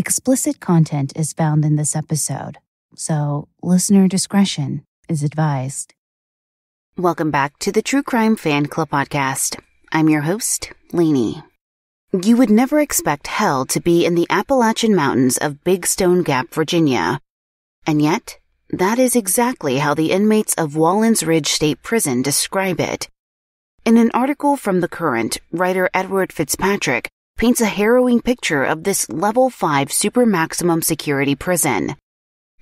Explicit content is found in this episode, so listener discretion is advised. Welcome back to the True Crime Fan Club Podcast. I'm your host, Lainey. You would never expect hell to be in the Appalachian Mountains of Big Stone Gap, Virginia. And yet, that is exactly how the inmates of Wallens Ridge State Prison describe it. In an article from The Current, writer Edward Fitzpatrick paints a harrowing picture of this Level 5 super maximum security prison.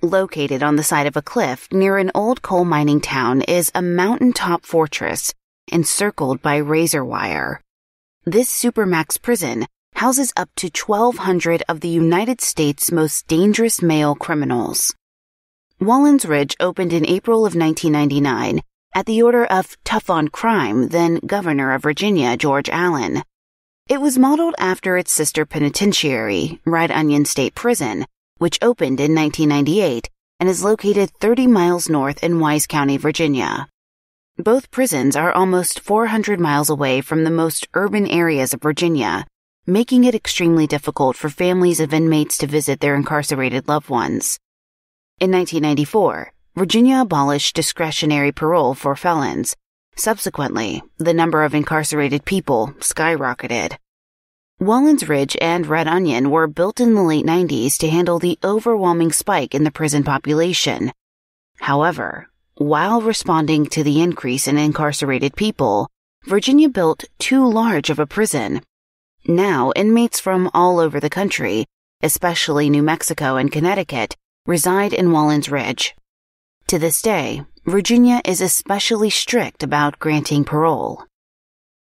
Located on the side of a cliff near an old coal mining town is a mountaintop fortress encircled by razor wire. This supermax prison houses up to 1,200 of the United States' most dangerous male criminals. Wallens Ridge opened in April of 1999 at the order of Tough on Crime, then Governor of Virginia, George Allen. It was modeled after its sister penitentiary, Red Onion State Prison, which opened in 1998 and is located 30 miles north in Wise County, Virginia. Both prisons are almost 400 miles away from the most urban areas of Virginia, making it extremely difficult for families of inmates to visit their incarcerated loved ones. In 1994, Virginia abolished discretionary parole for felons. Subsequently, the number of incarcerated people skyrocketed. Wallens Ridge and Red Onion were built in the late 90s to handle the overwhelming spike in the prison population. However, while responding to the increase in incarcerated people, Virginia built too large of a prison. Now, inmates from all over the country, especially New Mexico and Connecticut, reside in Wallens Ridge. To this day, Virginia is especially strict about granting parole.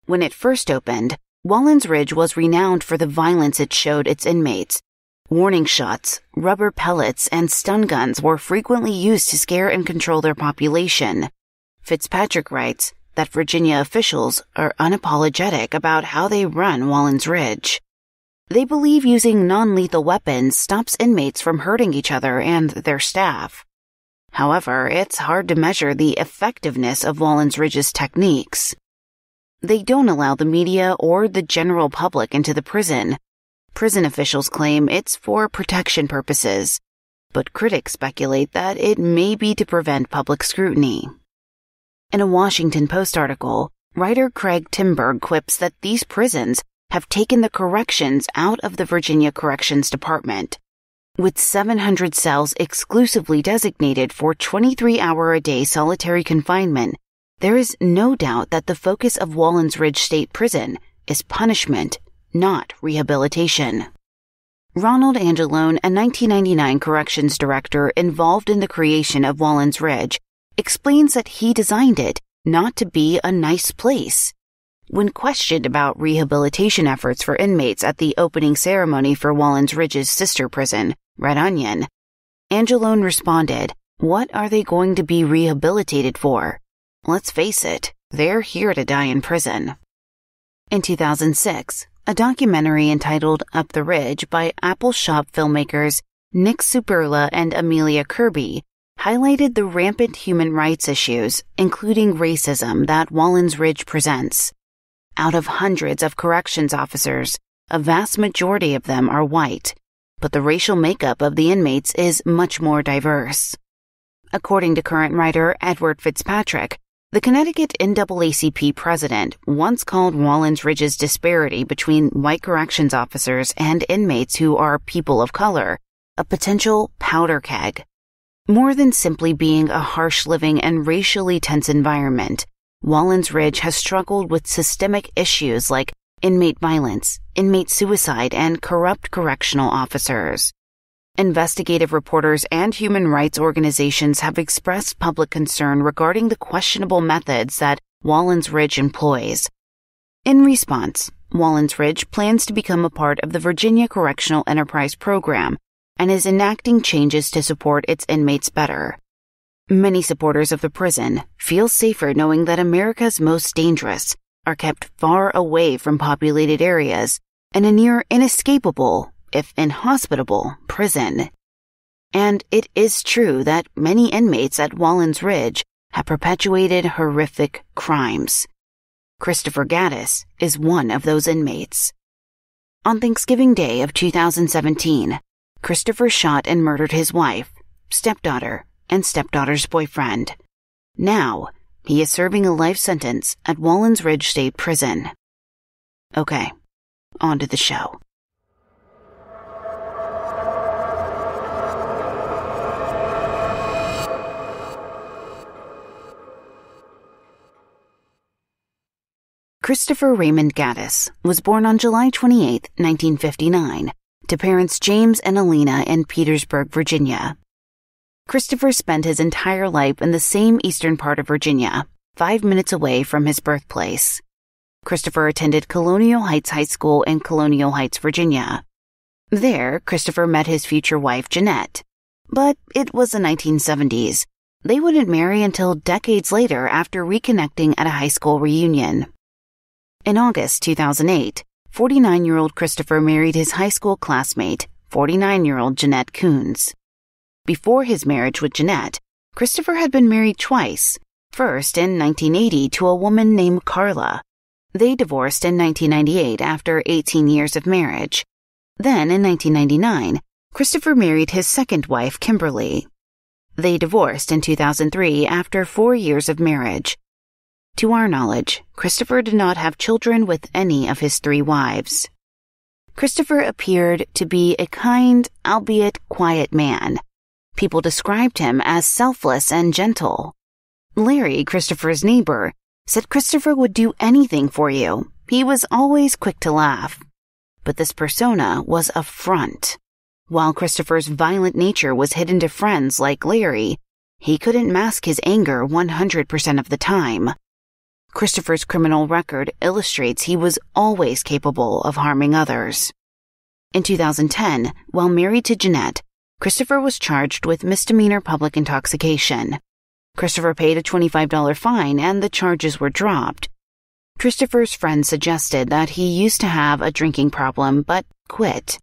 When it first opened, Wallens Ridge was renowned for the violence it showed its inmates. Warning shots, rubber pellets, and stun guns were frequently used to scare and control their population. Fitzpatrick writes that Virginia officials are unapologetic about how they run Wallens Ridge. They believe using non-lethal weapons stops inmates from hurting each other and their staff. However, it's hard to measure the effectiveness of Wallens Ridge's techniques. They don't allow the media or the general public into the prison. Prison officials claim it's for protection purposes, but critics speculate that it may be to prevent public scrutiny. In a Washington Post article, writer Craig Timberg quips that these prisons have taken the corrections out of the Virginia Corrections Department, with 700 cells exclusively designated for 23-hour-a-day solitary confinement. There is no doubt that the focus of Wallens Ridge State Prison is punishment, not rehabilitation. Ronald Angelone, a 1999 corrections director involved in the creation of Wallens Ridge, explains that he designed it not to be a nice place. When questioned about rehabilitation efforts for inmates at the opening ceremony for Wallens Ridge's sister prison, Red Onion, Angelone responded, "What are they going to be rehabilitated for? Let's face it, they're here to die in prison." In 2006, a documentary entitled Up the Ridge by Apple Shop filmmakers Nick Superla and Amelia Kirby highlighted the rampant human rights issues, including racism, that Wallens Ridge presents. Out of hundreds of corrections officers, a vast majority of them are white, but the racial makeup of the inmates is much more diverse. According to current writer Edward Fitzpatrick, the Connecticut NAACP president once called Wallens Ridge's disparity between white corrections officers and inmates who are people of color a potential powder keg. More than simply being a harsh living and racially tense environment, Wallens Ridge has struggled with systemic issues like inmate violence, inmate suicide, and corrupt correctional officers. Investigative reporters and human rights organizations have expressed public concern regarding the questionable methods that Wallens Ridge employs. In response, Wallens Ridge plans to become a part of the Virginia Correctional Enterprise Program and is enacting changes to support its inmates better. Many supporters of the prison feel safer knowing that America's most dangerous are kept far away from populated areas in a near inescapable, if inhospitable, prison. And it is true that many inmates at Wallens Ridge have perpetuated horrific crimes. Christopher Gattis is one of those inmates. On Thanksgiving Day of 2017, Christopher shot and murdered his wife, stepdaughter, and stepdaughter's boyfriend. Now, he is serving a life sentence at Wallens Ridge State Prison. Okay, on to the show. Christopher Raymond Gattis was born on July 28, 1959, to parents James and Alina in Petersburg, Virginia. Christopher spent his entire life in the same eastern part of Virginia, 5 minutes away from his birthplace. Christopher attended Colonial Heights High School in Colonial Heights, Virginia. There, Christopher met his future wife, Jeanette. But it was the 1970s. They wouldn't marry until decades later after reconnecting at a high school reunion. In August 2008, 49-year-old Christopher married his high school classmate, 49-year-old Jeanette Coons. Before his marriage with Jeanette, Christopher had been married twice, first in 1980 to a woman named Carla. They divorced in 1998 after 18 years of marriage. Then, in 1999, Christopher married his second wife, Kimberly. They divorced in 2003 after 4 years of marriage. To our knowledge, Christopher did not have children with any of his three wives. Christopher appeared to be a kind, albeit quiet man. People described him as selfless and gentle. Larry, Christopher's neighbor, said Christopher would do anything for you. He was always quick to laugh. But this persona was a front. While Christopher's violent nature was hidden to friends like Larry, he couldn't mask his anger 100% of the time. Christopher's criminal record illustrates he was always capable of harming others. In 2010, while married to Jeanette, Christopher was charged with misdemeanor public intoxication. Christopher paid a $25 fine and the charges were dropped. Christopher's friend suggested that he used to have a drinking problem but quit.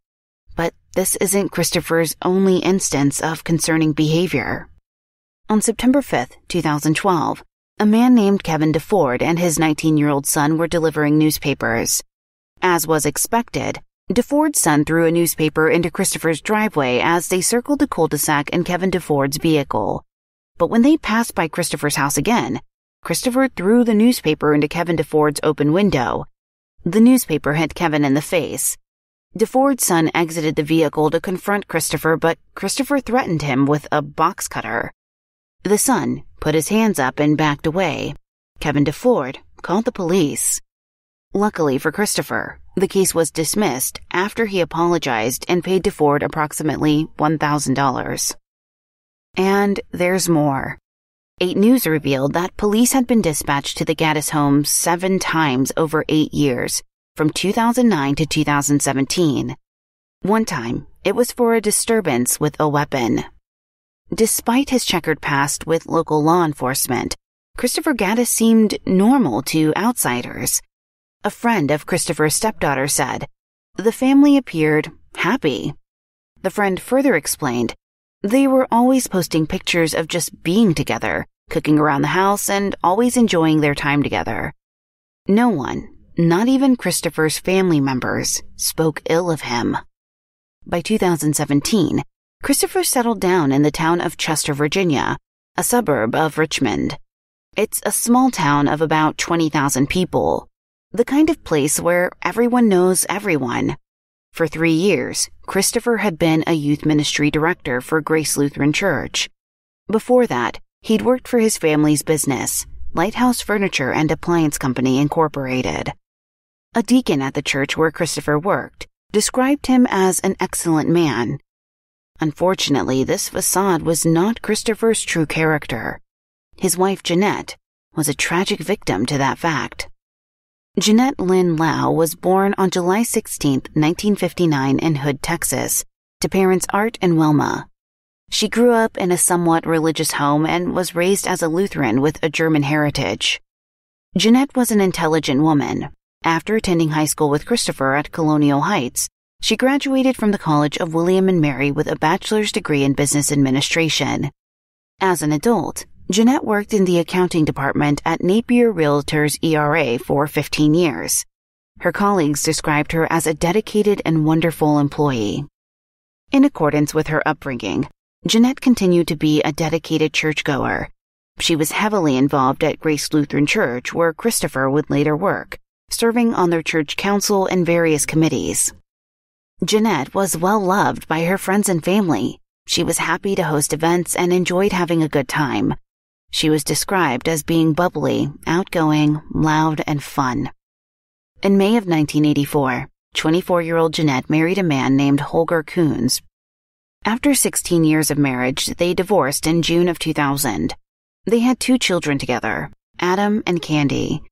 But this isn't Christopher's only instance of concerning behavior. On September 5, 2012, a man named Kevin DeFord and his 19-year-old son were delivering newspapers. As was expected, DeFord's son threw a newspaper into Christopher's driveway as they circled the cul-de-sac in Kevin DeFord's vehicle. But when they passed by Christopher's house again, Christopher threw the newspaper into Kevin DeFord's open window. The newspaper hit Kevin in the face. DeFord's son exited the vehicle to confront Christopher, but Christopher threatened him with a box cutter. The son put his hands up and backed away. Kevin DeFord called the police. Luckily for Christopher, the case was dismissed after he apologized and paid DeFord approximately $1,000. And there's more. 8 News revealed that police had been dispatched to the Gattis home 7 times over 8 years, from 2009 to 2017. One time, it was for a disturbance with a weapon. Despite his checkered past with local law enforcement, Christopher Gattis seemed normal to outsiders. A friend of Christopher's stepdaughter said, "The family appeared happy." The friend further explained, "They were always posting pictures of just being together, cooking around the house, and always enjoying their time together." No one, not even Christopher's family members, spoke ill of him. By 2017, Christopher settled down in the town of Chester, Virginia, a suburb of Richmond. It's a small town of about 20,000 people, the kind of place where everyone knows everyone. For 3 years, Christopher had been a youth ministry director for Grace Lutheran Church. Before that, he'd worked for his family's business, Lighthouse Furniture and Appliance Company, Incorporated. A deacon at the church where Christopher worked described him as an excellent man. Unfortunately, this facade was not Christopher's true character. His wife, Jeanette, was a tragic victim to that fact. Jeanette Lynn Lau was born on July 16, 1959 in Hood, Texas, to parents Art and Wilma. She grew up in a somewhat religious home and was raised as a Lutheran with a German heritage. Jeanette was an intelligent woman. After attending high school with Christopher at Colonial Heights, she graduated from the College of William and Mary with a bachelor's degree in business administration. As an adult, Jeanette worked in the accounting department at Napier Realtors ERA for 15 years. Her colleagues described her as a dedicated and wonderful employee. In accordance with her upbringing, Jeanette continued to be a dedicated churchgoer. She was heavily involved at Grace Lutheran Church, where Christopher would later work, serving on their church council and various committees. Jeanette was well loved by her friends and family. She was happy to host events and enjoyed having a good time. She was described as being bubbly, outgoing, loud, and fun. In May of 1984, 24-year-old Jeanette married a man named Holger Coons. After 16 years of marriage, they divorced in June of 2000. They had 2 children together, Adam and Candy.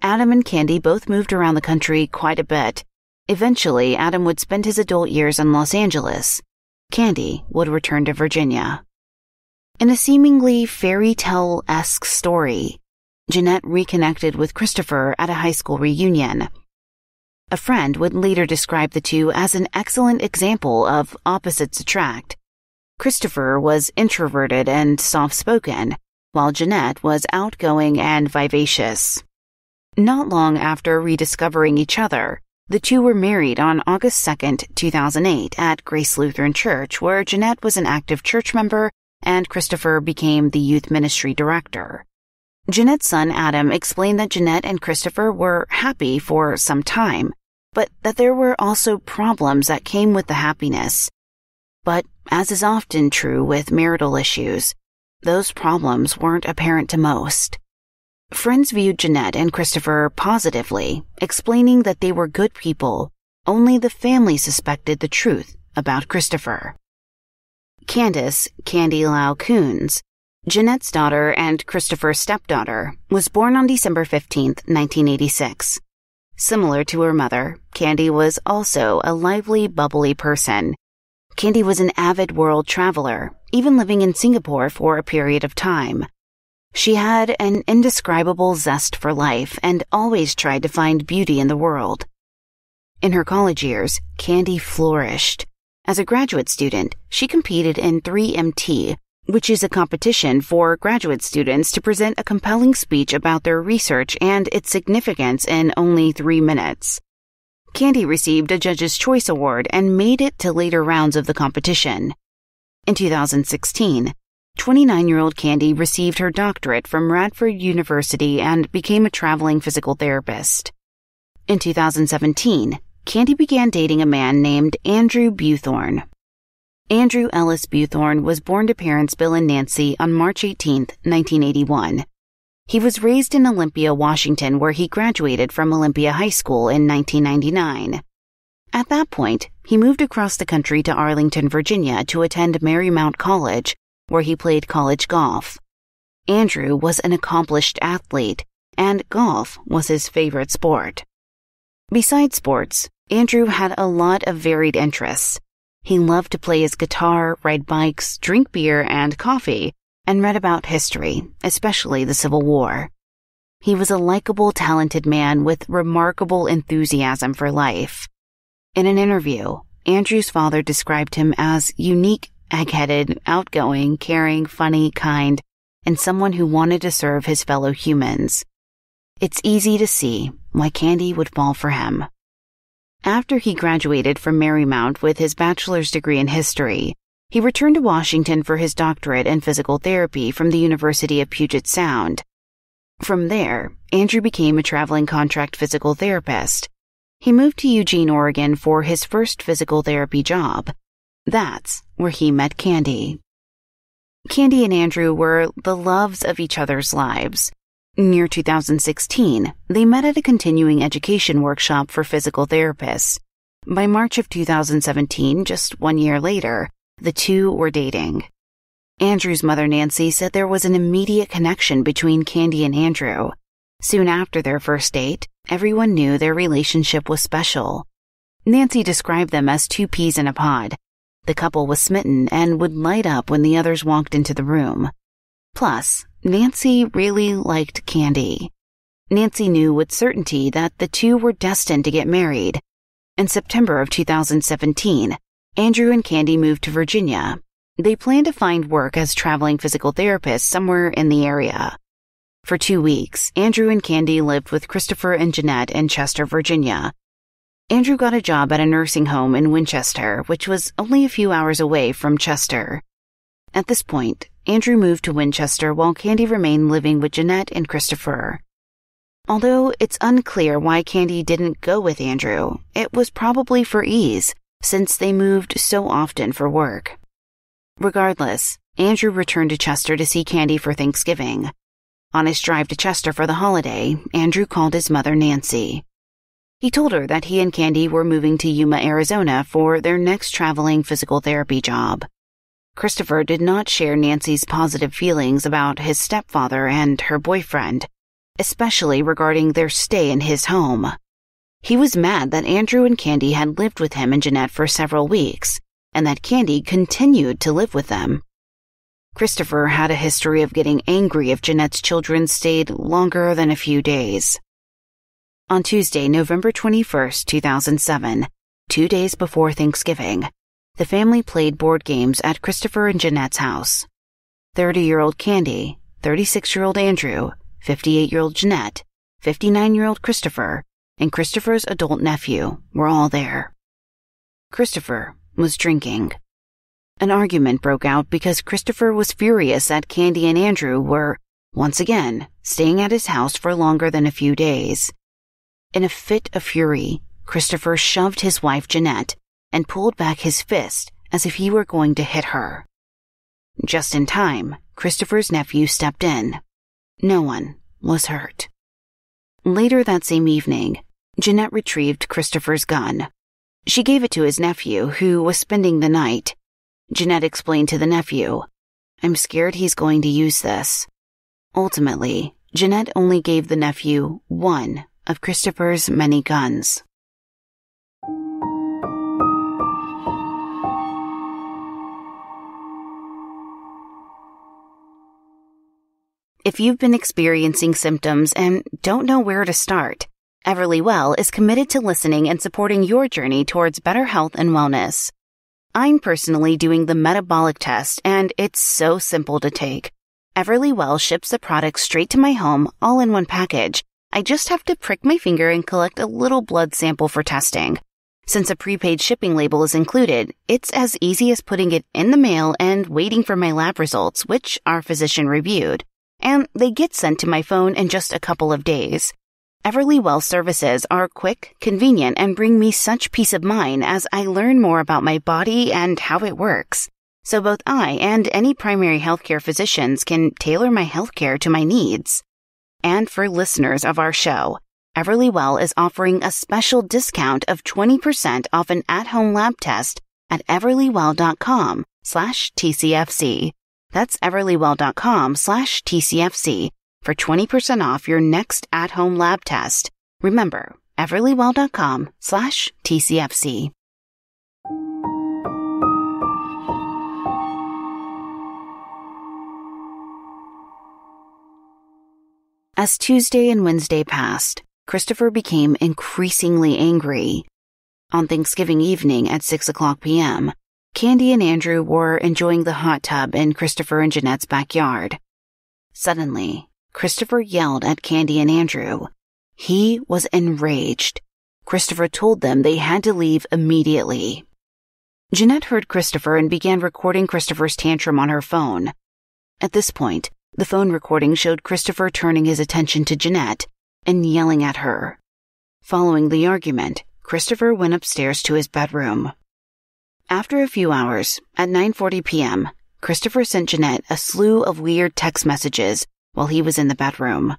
Adam and Candy both moved around the country quite a bit. Eventually, Adam would spend his adult years in Los Angeles. Candy would return to Virginia. In a seemingly fairy tale-esque story, Jeanette reconnected with Christopher at a high school reunion. A friend would later describe the two as an excellent example of opposites attract. Christopher was introverted and soft-spoken, while Jeanette was outgoing and vivacious. Not long after rediscovering each other, the two were married on August 2, 2008 at Grace Lutheran Church, where Jeanette was an active church member and Christopher became the youth ministry director. Jeanette's son Adam explained that Jeanette and Christopher were happy for some time, but that there were also problems that came with the happiness. But, as is often true with marital issues, those problems weren't apparent to most. Friends viewed Jeanette and Christopher positively, explaining that they were good people. Only the family suspected the truth about Christopher. Candice, Candy Lau Coons, Jeanette's daughter and Christopher's stepdaughter, was born on December 15, 1986. Similar to her mother, Candy was also a lively, bubbly person. Candy was an avid world traveler, even living in Singapore for a period of time. She had an indescribable zest for life and always tried to find beauty in the world. In her college years, Candy flourished. As a graduate student, she competed in 3MT, which is a competition for graduate students to present a compelling speech about their research and its significance in only 3 minutes. Candy received a Judge's Choice Award and made it to later rounds of the competition. In 2016, 29-year-old Candy received her doctorate from Radford University and became a traveling physical therapist. In 2017, Candy began dating a man named Andrew Buthorn. Andrew Ellis Buthorn was born to parents Bill and Nancy on March 18, 1981. He was raised in Olympia, Washington, where he graduated from Olympia High School in 1999. At that point, he moved across the country to Arlington, Virginia to attend Marymount College, where he played college golf. Andrew was an accomplished athlete, and golf was his favorite sport. Besides sports, Andrew had a lot of varied interests. He loved to play his guitar, ride bikes, drink beer and coffee, and read about history, especially the Civil War. He was a likable, talented man with remarkable enthusiasm for life. In an interview, Andrew's father described him as unique, egg-headed, outgoing, caring, funny, kind, and someone who wanted to serve his fellow humans. It's easy to see why Candy would fall for him. After he graduated from Marymount with his bachelor's degree in history, he returned to Washington for his doctorate in physical therapy from the University of Puget Sound. From there, Andrew became a traveling contract physical therapist. He moved to Eugene, Oregon for his first physical therapy job. That's where he met Candy. Candy and Andrew were the loves of each other's lives. Near 2016, they met at a continuing education workshop for physical therapists. By March of 2017, just 1 year later, the two were dating. Andrew's mother Nancy said there was an immediate connection between Candy and Andrew. Soon after their first date, everyone knew their relationship was special. Nancy described them as 2 peas in a pod. The couple was smitten and would light up when the others walked into the room. Plus, Nancy really liked Candy. Nancy knew with certainty that the two were destined to get married. In September of 2017, Andrew and Candy moved to Virginia. They planned to find work as traveling physical therapists somewhere in the area. For 2 weeks, Andrew and Candy lived with Christopher and Jeanette in Chester, Virginia. Andrew got a job at a nursing home in Winchester, which was only a few hours away from Chester. At this point, Andrew moved to Winchester while Candy remained living with Jeanette and Christopher. Although it's unclear why Candy didn't go with Andrew, it was probably for ease, since they moved so often for work. Regardless, Andrew returned to Chester to see Candy for Thanksgiving. On his drive to Chester for the holiday, Andrew called his mother, Nancy. He told her that he and Candy were moving to Yuma, Arizona for their next traveling physical therapy job. Christopher did not share Nancy's positive feelings about his stepfather and her boyfriend, especially regarding their stay in his home. He was mad that Andrew and Candy had lived with him and Jeanette for several weeks, and that Candy continued to live with them. Christopher had a history of getting angry if Jeanette's children stayed longer than a few days. On Tuesday, November 21st, 2007, 2 days before Thanksgiving, the family played board games at Christopher and Jeanette's house. 30-year-old Candy, 36-year-old Andrew, 58-year-old Jeanette, 59-year-old Christopher, and Christopher's adult nephew were all there. Christopher was drinking. An argument broke out because Christopher was furious that Candy and Andrew were, once again, staying at his house for longer than a few days. In a fit of fury, Christopher shoved his wife Jeanette and pulled back his fist as if he were going to hit her. Just in time, Christopher's nephew stepped in. No one was hurt. Later that same evening, Jeanette retrieved Christopher's gun. She gave it to his nephew, who was spending the night. Jeanette explained to the nephew, "I'm scared he's going to use this." Ultimately, Jeanette only gave the nephew one of Christopher's many guns. If you've been experiencing symptoms and don't know where to start, Everlywell is committed to listening and supporting your journey towards better health and wellness. I'm personally doing the metabolic test, and it's so simple to take. Everlywell ships the product straight to my home, all in one package. I just have to prick my finger and collect a little blood sample for testing. Since a prepaid shipping label is included, it's as easy as putting it in the mail and waiting for my lab results, which are physician-reviewed, and they get sent to my phone in just a couple of days. Everlywell services are quick, convenient, and bring me such peace of mind as I learn more about my body and how it works. So both I and any primary healthcare physicians can tailor my healthcare to my needs. And for listeners of our show, Everlywell is offering a special discount of 20% off an at-home lab test at everlywell.com/TCFC. That's everlywell.com/TCFC. for 20% off your next at-home lab test. Remember, everlywell.com/TCFC. As Tuesday and Wednesday passed, Christopher became increasingly angry. On Thanksgiving evening at 6:00 p.m., Candy and Andrew were enjoying the hot tub in Christopher and Jeanette's backyard. Suddenly, Christopher yelled at Candy and Andrew. He was enraged. Christopher told them they had to leave immediately. Jeanette heard Christopher and began recording Christopher's tantrum on her phone. At this point, the phone recording showed Christopher turning his attention to Jeanette and yelling at her. Following the argument, Christopher went upstairs to his bedroom. After a few hours, at 9:40 p.m., Christopher sent Jeanette a slew of weird text messages while he was in the bedroom.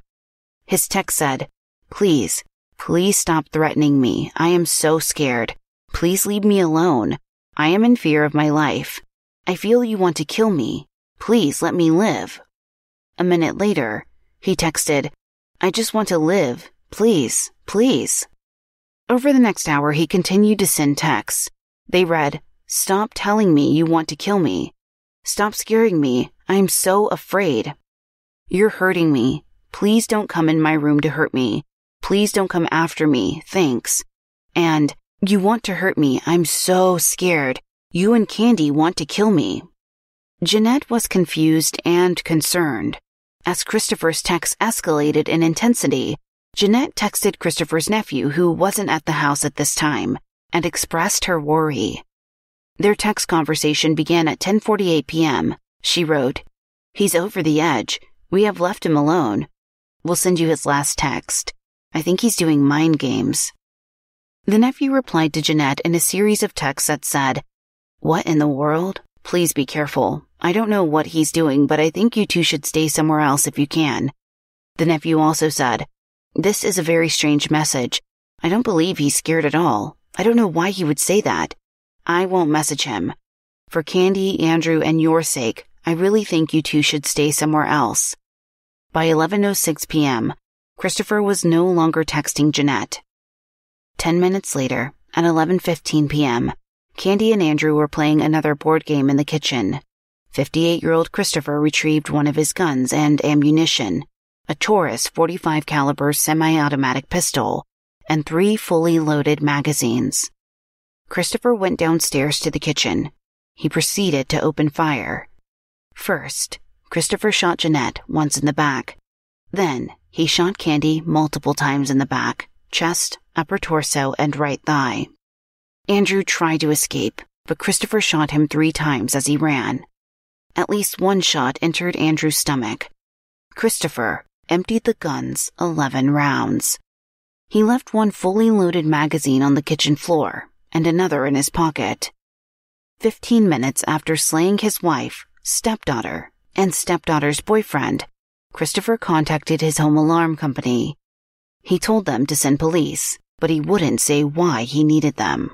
His text said, "Please, please stop threatening me. I am so scared. Please leave me alone. I am in fear of my life. I feel you want to kill me. Please let me live." A minute later, he texted, "I just want to live. Please, please." Over the next hour, he continued to send texts. They read, "Stop telling me you want to kill me. Stop scaring me. I am so afraid. You're hurting me. Please don't come in my room to hurt me. Please don't come after me. Thanks." And, "You want to hurt me. I'm so scared. You and Candy want to kill me." Jeanette was confused and concerned. As Christopher's texts escalated in intensity, Jeanette texted Christopher's nephew, who wasn't at the house at this time, and expressed her worry. Their text conversation began at 10:48 p.m. She wrote, "He's over the edge. We have left him alone. We'll send you his last text. I think he's doing mind games." The nephew replied to Jeanette in a series of texts that said, "What in the world? Please be careful. I don't know what he's doing, but I think you two should stay somewhere else if you can." The nephew also said, "This is a very strange message. I don't believe he's scared at all. I don't know why he would say that. I won't message him. For Candy, Andrew, and your sake, I really think you two should stay somewhere else." By 11:06 p.m., Christopher was no longer texting Jeanette. 10 minutes later, at 11:15 p.m., Candy and Andrew were playing another board game in the kitchen. 58-year-old Christopher retrieved one of his guns and ammunition, a Taurus .45 caliber semi-automatic pistol, and 3 fully loaded magazines. Christopher went downstairs to the kitchen. He proceeded to open fire. First, Christopher shot Jeanette once in the back. Then, he shot Candy multiple times in the back, chest, upper torso, and right thigh. Andrew tried to escape, but Christopher shot him 3 times as he ran. At least one shot entered Andrew's stomach. Christopher emptied the guns 11 rounds. He left one fully loaded magazine on the kitchen floor and another in his pocket. 15 minutes after slaying his wife, stepdaughter, and stepdaughter's boyfriend, Christopher contacted his home alarm company. He told them to send police, but he wouldn't say why he needed them.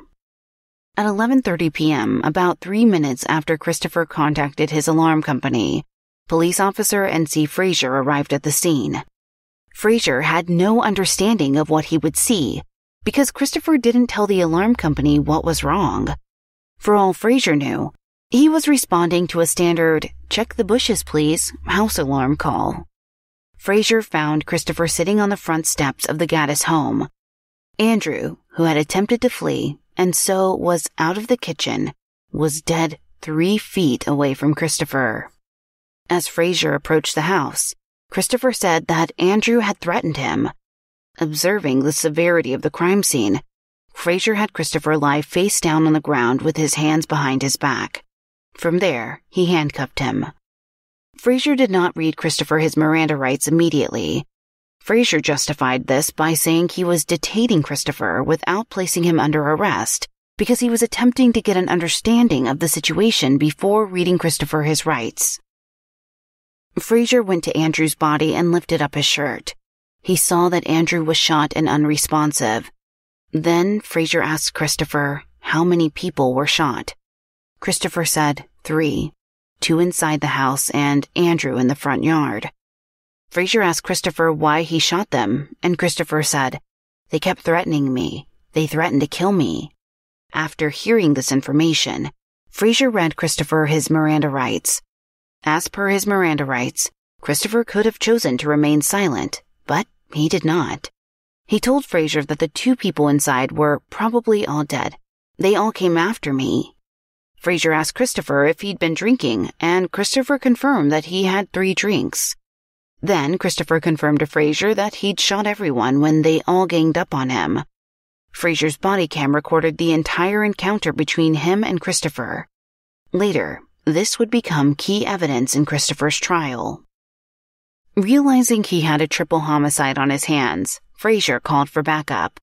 At 11:30 p.m., about 3 minutes after Christopher contacted his alarm company, police officer N.C. Frazier arrived at the scene. Frazier had no understanding of what he would see, because Christopher didn't tell the alarm company what was wrong. For all Frazier knew, he was responding to a standard, "Check the bushes, please," house alarm call. Frazier found Christopher sitting on the front steps of the Gattis home. Andrew, who had attempted to flee, and so was out of the kitchen, was dead 3 feet away from Christopher. As Frazier approached the house, Christopher said that Andrew had threatened him. Observing the severity of the crime scene, Frazier had Christopher lie face down on the ground with his hands behind his back. From there, he handcuffed him. Frazier did not read Christopher his Miranda rights immediately. Frazier justified this by saying he was detaining Christopher without placing him under arrest because he was attempting to get an understanding of the situation before reading Christopher his rights. Frazier went to Andrew's body and lifted up his shirt. He saw that Andrew was shot and unresponsive. Then Frazier asked Christopher how many people were shot. Christopher said 3, 2 inside the house and Andrew in the front yard. Frazier asked Christopher why he shot them, and Christopher said, "They kept threatening me. They threatened to kill me." After hearing this information, Frazier read Christopher his Miranda rights. As per his Miranda rights, Christopher could have chosen to remain silent, but he did not. He told Frazier that the 2 people inside were probably all dead. "They all came after me." Frazier asked Christopher if he'd been drinking, and Christopher confirmed that he had 3 drinks. Then Christopher confirmed to Frazier that he'd shot everyone when they all ganged up on him. Frazier's body cam recorded the entire encounter between him and Christopher. Later, this would become key evidence in Christopher's trial. Realizing he had a triple homicide on his hands, Frazier called for backup.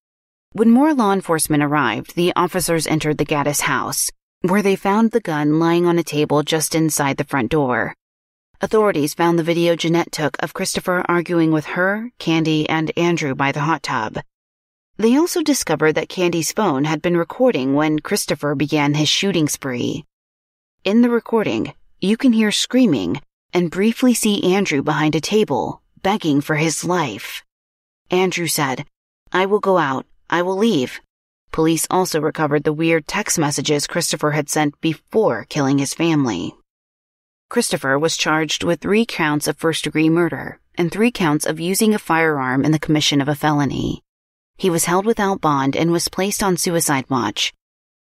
When more law enforcement arrived, the officers entered the Gattis house, where they found the gun lying on a table just inside the front door. Authorities found the video Jeanette took of Christopher arguing with her, Candy, and Andrew by the hot tub. They also discovered that Candy's phone had been recording when Christopher began his shooting spree. In the recording, you can hear screaming and briefly see Andrew behind a table, begging for his life. Andrew said, "I will go out. I will leave." Police also recovered the weird text messages Christopher had sent before killing his family. Christopher was charged with 3 counts of first-degree murder and 3 counts of using a firearm in the commission of a felony. He was held without bond and was placed on suicide watch.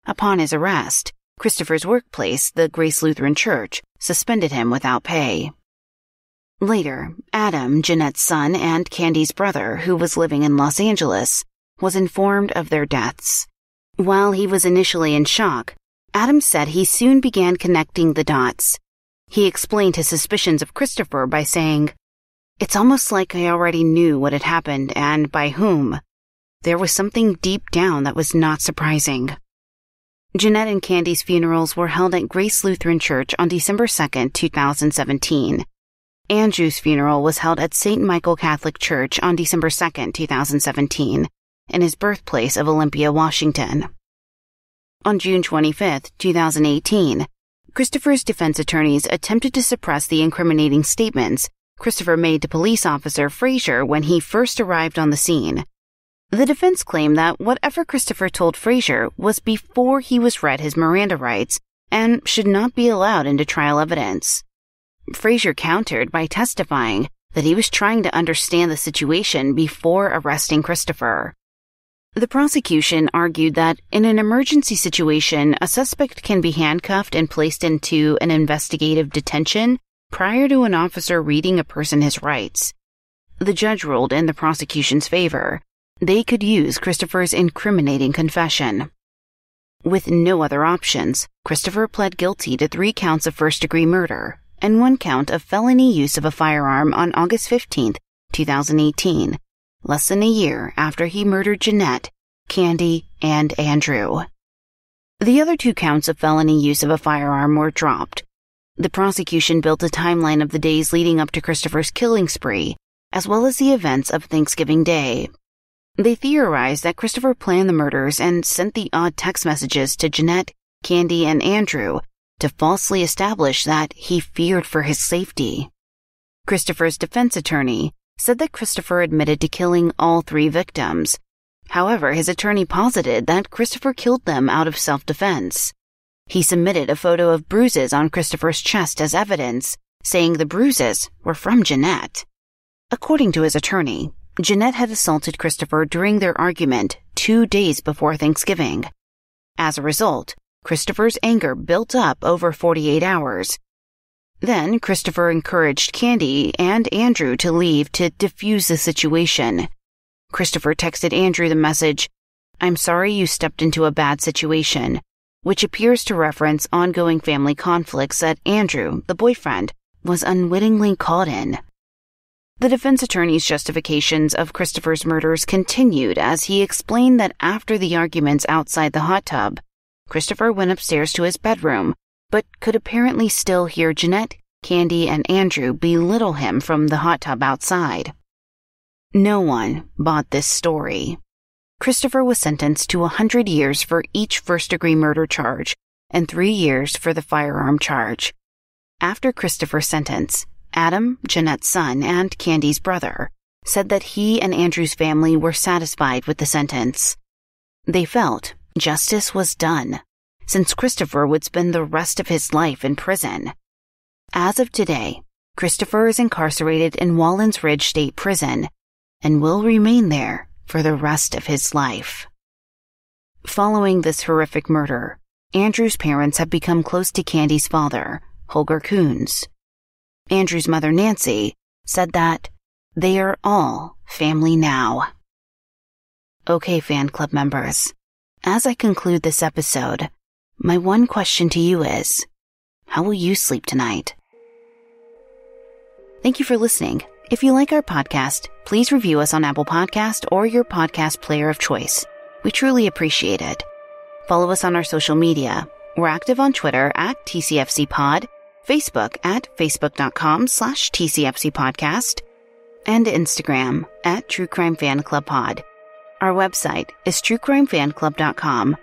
Upon his arrest, Christopher's workplace, the Grace Lutheran Church, suspended him without pay. Later, Adam, Jeanette's son, and Candy's brother, who was living in Los Angeles, was informed of their deaths. While he was initially in shock, Adam said he soon began connecting the dots. He explained his suspicions of Christopher by saying, "It's almost like I already knew what had happened and by whom. There was something deep down that was not surprising." Jeanette and Candy's funerals were held at Grace Lutheran Church on December 2, 2017. Andrew's funeral was held at St. Michael Catholic Church on December 2, 2017, in his birthplace of Olympia, Washington. On June 25, 2018, Christopher's defense attorneys attempted to suppress the incriminating statements Christopher made to police officer Frazier when he first arrived on the scene. The defense claimed that whatever Christopher told Frazier was before he was read his Miranda rights and should not be allowed into trial evidence. Frazier countered by testifying that he was trying to understand the situation before arresting Christopher. The prosecution argued that in an emergency situation, a suspect can be handcuffed and placed into an investigative detention prior to an officer reading a person his rights. The judge ruled in the prosecution's favor. They could use Christopher's incriminating confession. With no other options, Christopher pled guilty to 3 counts of first-degree murder and 1 count of felony use of a firearm on August 15, 2018, less than a year after he murdered Jeanette, Candy, and Andrew. The other 2 counts of felony use of a firearm were dropped. The prosecution built a timeline of the days leading up to Christopher's killing spree, as well as the events of Thanksgiving Day. They theorized that Christopher planned the murders and sent the odd text messages to Jeanette, Candy, and Andrew to falsely establish that he feared for his safety. Christopher's defense attorney said that Christopher admitted to killing all 3 victims. However, his attorney posited that Christopher killed them out of self-defense. He submitted a photo of bruises on Christopher's chest as evidence, saying the bruises were from Jeanette. According to his attorney, Jeanette had assaulted Christopher during their argument 2 days before Thanksgiving. As a result, Christopher's anger built up over 48 hours. Then Christopher encouraged Candy and Andrew to leave to defuse the situation. Christopher texted Andrew the message, "I'm sorry you stepped into a bad situation," which appears to reference ongoing family conflicts that Andrew, the boyfriend, was unwittingly caught in. The defense attorney's justifications of Christopher's murders continued as he explained that after the arguments outside the hot tub, Christopher went upstairs to his bedroom, but could apparently still hear Jeanette, Candy, and Andrew belittle him from the hot tub outside. No one bought this story. Christopher was sentenced to 100 years for each first-degree murder charge and 3 years for the firearm charge. After Christopher's sentence, Adam, Jeanette's son, and Candy's brother said that he and Andrew's family were satisfied with the sentence. They felt justice was done, since Christopher would spend the rest of his life in prison. As of today, Christopher is incarcerated in Wallens Ridge State Prison and will remain there for the rest of his life. Following this horrific murder, Andrew's parents have become close to Candy's father, Holger Coons. Andrew's mother, Nancy, said that they are all family now. Okay, fan club members, as I conclude this episode, my one question to you is, how will you sleep tonight? Thank you for listening. If you like our podcast, please review us on Apple Podcast or your podcast player of choice. We truly appreciate it. Follow us on our social media. We're active on Twitter at TCFCPod, Facebook at facebook.com/TCFCpodcast, and Instagram at True Crime Fan Club Pod. Our website is truecrimefanclub.com,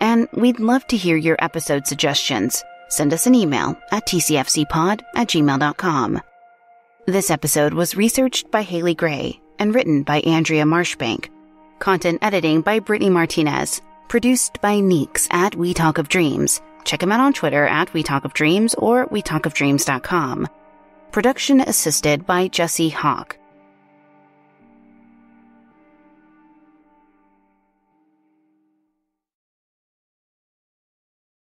and we'd love to hear your episode suggestions. Send us an email at tcfcpod@gmail.com. This episode was researched by Haley Gray and written by Andrea Marshbank. Content editing by Brittany Martinez. Produced by Neeks at We Talk of Dreams. Check him out on Twitter at We Talk of Dreams or WeTalkOfDreams.com. Production assisted by Jesse Hawk.